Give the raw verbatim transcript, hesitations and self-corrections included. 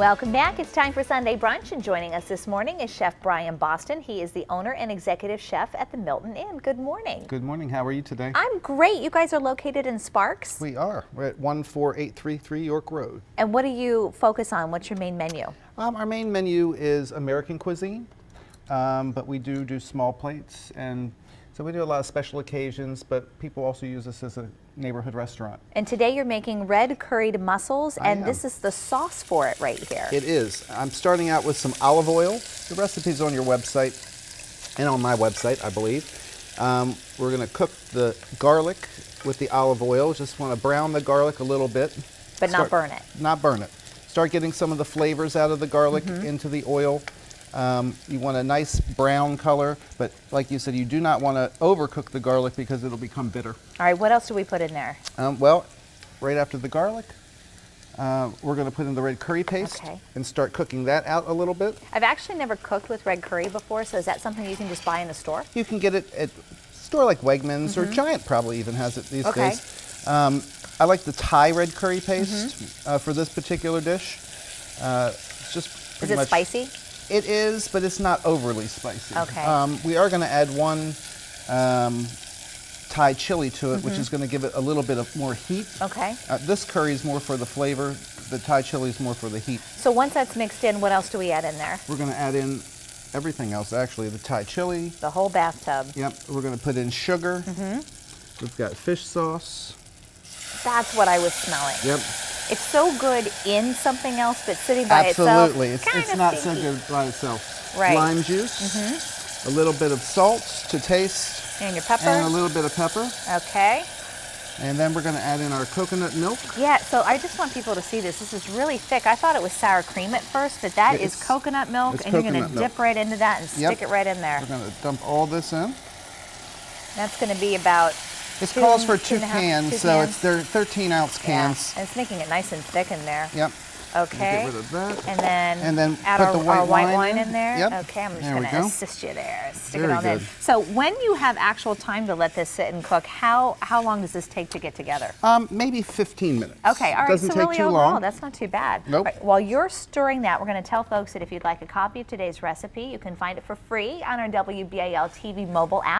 Welcome back. It's time for Sunday Brunch, and joining us this morning is Chef Brian Boston. He is the owner and executive chef at the Milton Inn. Good morning. Good morning. How are you today? I'm great. You guys are located in Sparks? We are. We're at one four eight three three York Road. And what do you focus on? What's your main menu? Um, our main menu is American cuisine, um, but we do do small plates, and so we do a lot of special occasions, but people also use this as a neighborhood restaurant. And today you're making red curried mussels, and this is the sauce for it right here. It is. I'm starting out with some olive oil. The recipe's on your website and on my website, I believe. Um, we're going to cook the garlic with the olive oil. Just want to brown the garlic a little bit. But not burn it. Not burn it. Start getting some of the flavors out of the garlic mm-hmm. into the oil. Um, you want a nice brown color, but like you said, you do not want to overcook the garlic because it'll become bitter. All right, what else do we put in there? Um, well, right after the garlic, uh, we're going to put in the red curry paste okay. and start cooking that out a little bit. I've actually never cooked with red curry before, so is that something you can just buy in the store? You can get it at a store like Wegmans mm-hmm. or Giant probably even has it these okay. days. Um, I like the Thai red curry paste mm-hmm. uh, for this particular dish. Uh, it's just pretty much. Is it spicy? It is, but it's not overly spicy. Okay. Um, we are going to add one um, Thai chili to it, mm-hmm. which is going to give it a little bit of more heat. Okay. Uh, this curry is more for the flavor. The Thai chili is more for the heat. So once that's mixed in, what else do we add in there? We're going to add in everything else, actually. The Thai chili. The whole bathtub. Yep. We're going to put in sugar. Mm-hmm. We've got fish sauce. That's what I was smelling. Yep. It's so good in something else, but sitting by Absolutely. itself, Absolutely, it's, it's not stinky. so good by itself. Right. Lime juice, mm-hmm. a little bit of salt to taste. And your pepper. And a little bit of pepper. Okay. And then we're going to add in our coconut milk. Yeah, so I just want people to see this. This is really thick. I thought it was sour cream at first, but that it's, is coconut milk, and coconut you're going to dip right into that and yep. stick it right in there. We're going to dump all this in. That's going to be about... It calls for two, two cans, two so cans. it's they're thirteen ounce cans. Yeah. And it's making it nice and thick in there. Yep. Okay. Get rid of that. And then, and then add our, the white, our white wine, wine in. in there. Yep. Okay, I'm just going to assist you there. Stick Very it all good. in. So when you have actual time to let this sit and cook, how how long does this take to get together? Um, maybe fifteen minutes. Okay, all right. Doesn't so take really too overall, long. That's not too bad. Nope. Right, while you're stirring that, we're going to tell folks that if you'd like a copy of today's recipe, you can find it for free on our W B A L T V mobile app.